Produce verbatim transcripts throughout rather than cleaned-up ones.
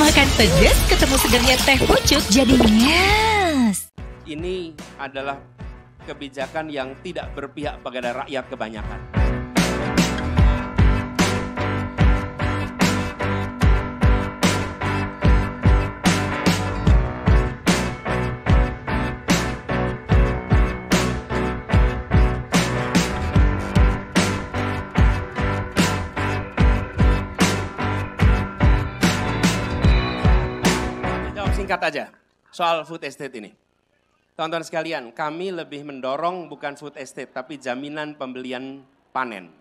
Makan pedes ketemu segarnya teh pucuk jadinya. Ini adalah kebijakan yang tidak berpihak pada rakyat kebanyakan. Singkat aja soal food estate ini. Tonton sekalian, kami lebih mendorong bukan food estate tapi jaminan pembelian panen.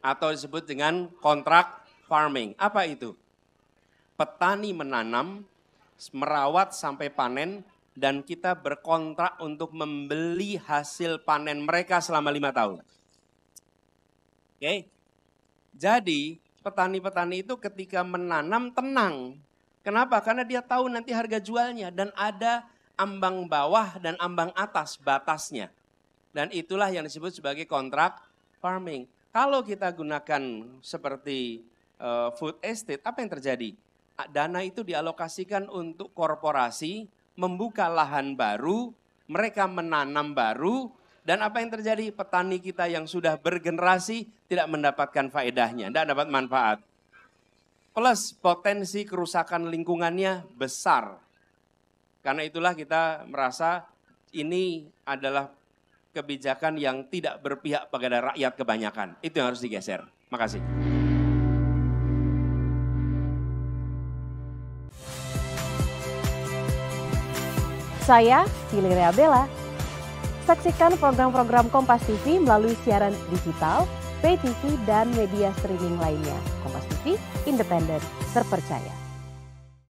Atau disebut dengan kontrak farming. Apa itu? Petani menanam, merawat sampai panen, dan kita berkontrak untuk membeli hasil panen mereka selama lima tahun. Oke. Jadi petani-petani itu ketika menanam tenang. Kenapa? Karena dia tahu nanti harga jualnya dan ada ambang bawah dan ambang atas batasnya. Dan itulah yang disebut sebagai kontrak farming. Kalau kita gunakan seperti uh, food estate, apa yang terjadi? Dana itu dialokasikan untuk korporasi, membuka lahan baru, mereka menanam baru, dan apa yang terjadi? Petani kita yang sudah bergenerasi tidak mendapatkan faedahnya, tidak dapat manfaat. Plus potensi kerusakan lingkungannya besar. Karena itulah kita merasa ini adalah kebijakan yang tidak berpihak pada rakyat kebanyakan. Itu yang harus digeser. Makasih. Saya Silvia Bella. Saksikan program-program Kompas T V melalui siaran digital, pay T V, dan media streaming lainnya. Kompas T V, independen, terpercaya.